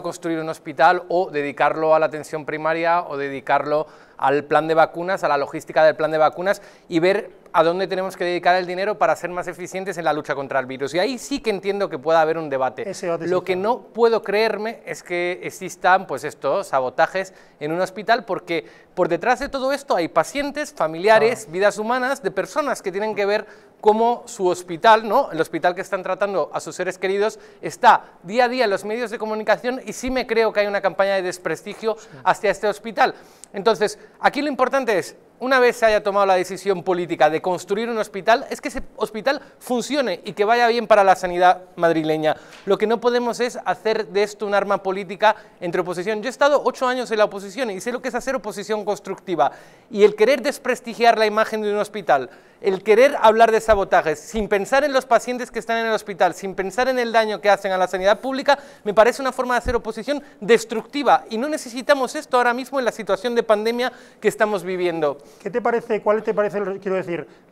Construir un hospital o dedicarlo a la atención primaria o dedicarlo al plan de vacunas, a la logística del plan de vacunas y ver a dónde tenemos que dedicar el dinero para ser más eficientes en la lucha contra el virus. Y ahí sí que entiendo que pueda haber un debate. Lo que no puedo creerme es que existan pues estos sabotajes en un hospital, porque por detrás de todo esto hay pacientes, familiares, vidas humanas, de personas que tienen que ver cómo su hospital, ¿no?, el hospital que están tratando a sus seres queridos, está día a día en los medios de comunicación, y sí me creo que hay una campaña de desprestigio hacia este hospital. Entonces, aquí lo importante es, una vez se haya tomado la decisión política de construir un hospital, es que ese hospital funcione y que vaya bien para la sanidad madrileña. Lo que no podemos es hacer de esto un arma política entre oposición. Yo he estado 8 años en la oposición y sé lo que es hacer oposición constructiva. Y el querer desprestigiar la imagen de un hospital, el querer hablar de sabotajes, sin pensar en los pacientes que están en el hospital, sin pensar en el daño que hacen a la sanidad pública, me parece una forma de hacer oposición destructiva. Y no necesitamos esto ahora mismo en la situación de pandemia que estamos viviendo. ¿Qué te parece? ¿Cuál te parece? Quiero decir.